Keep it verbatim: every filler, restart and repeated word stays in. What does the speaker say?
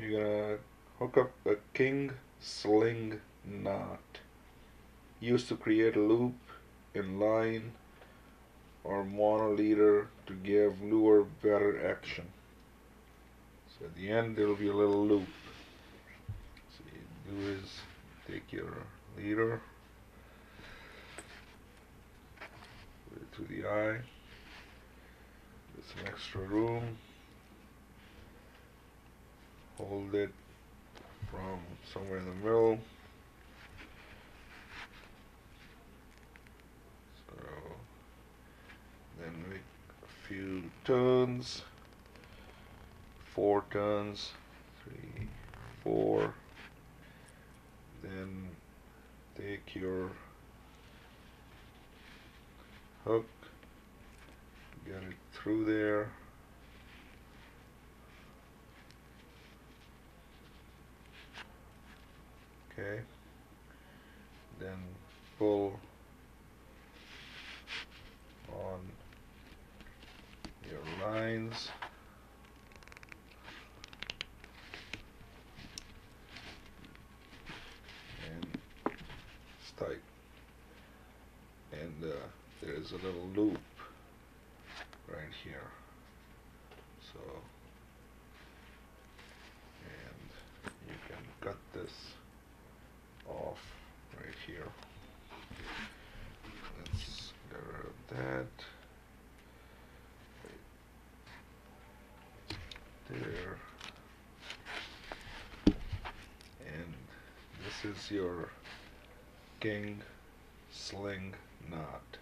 you're gonna hook up a king sling knot used to create a loop in line or mono leader to give lure better action. So at the end there will be a little loop. So you do is take your leader, put it through the eye, there's some extra room, hold it from somewhere in the middle. So then make a few turns, four turns, three, four. Then take your hook, get it through there. Okay, then pull on your lines, and it's tight, and uh, there's a little loop right here, so, and you can cut this off right here. Let's get rid of that. There. And this is your king sling knot.